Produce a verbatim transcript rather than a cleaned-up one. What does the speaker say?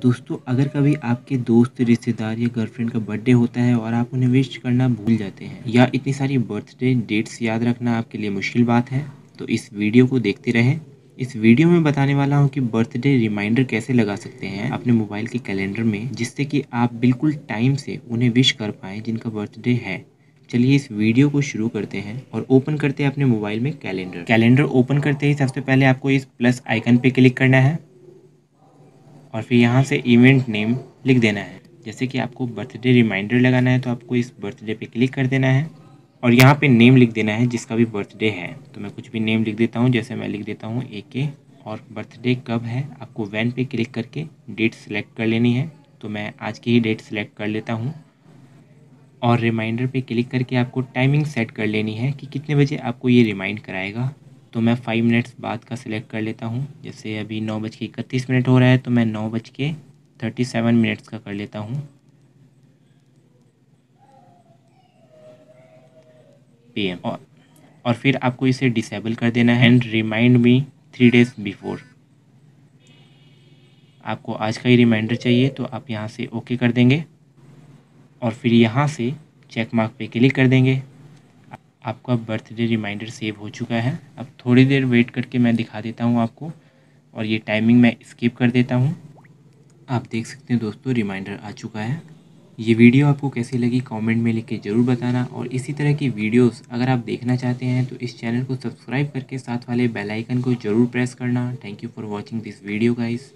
दोस्तों, अगर कभी आपके दोस्त, रिश्तेदार या गर्लफ्रेंड का बर्थडे होता है और आप उन्हें विश करना भूल जाते हैं या इतनी सारी बर्थडे डेट्स याद रखना आपके लिए मुश्किल बात है, तो इस वीडियो को देखते रहें। इस वीडियो में बताने वाला हूँ कि बर्थडे रिमाइंडर कैसे लगा सकते हैं अपने मोबाइल के कैलेंडर में, जिससे कि आप बिल्कुल टाइम से उन्हें विश कर पाएँ जिनका बर्थडे है। चलिए इस वीडियो को शुरू करते हैं और ओपन करते हैं अपने मोबाइल में कैलेंडर। कैलेंडर ओपन करते ही सबसे पहले आपको इस प्लस आइकन पे क्लिक करना है और फिर यहाँ से इवेंट नेम लिख देना है। जैसे कि आपको बर्थडे रिमाइंडर लगाना है तो आपको इस बर्थडे पे क्लिक कर देना है और यहाँ पे नेम लिख देना है जिसका भी बर्थडे है। तो मैं कुछ भी नेम लिख देता हूँ, जैसे मैं लिख देता हूँ ए के, और बर्थडे कब है आपको वैन पे क्लिक करके डेट सेलेक्ट कर लेनी है। तो मैं आज की ही डेट सेलेक्ट कर लेता हूँ और रिमाइंडर पे क्लिक करके आपको टाइमिंग सेट कर लेनी है कि कितने बजे आपको ये रिमाइंड कराएगा। तो मैं फाइव मिनट्स बाद का सिलेक्ट कर लेता हूँ। जैसे अभी नौ बज के इकतीस मिनट हो रहा है तो मैं नौ बज के थर्टी सेवन मिनट्स का कर लेता हूँ पीएम, और और फिर आपको इसे डिसेबल कर देना है। And remind me three days before. आपको आज का ही रिमाइंडर चाहिए तो आप यहाँ से ओके कर देंगे और फिर यहाँ से चेक मार्क पे क्लिक कर देंगे। आपका बर्थडे रिमाइंडर सेव हो चुका है। अब थोड़ी देर वेट करके मैं दिखा देता हूँ आपको, और ये टाइमिंग मैं स्किप कर देता हूँ। आप देख सकते हैं दोस्तों, रिमाइंडर आ चुका है। ये वीडियो आपको कैसी लगी कमेंट में लिख के ज़रूर बताना, और इसी तरह की वीडियोस अगर आप देखना चाहते हैं तो इस चैनल को सब्सक्राइब करके साथ वाले बेल आइकन को ज़रूर प्रेस करना। Thank you for watching this video guys.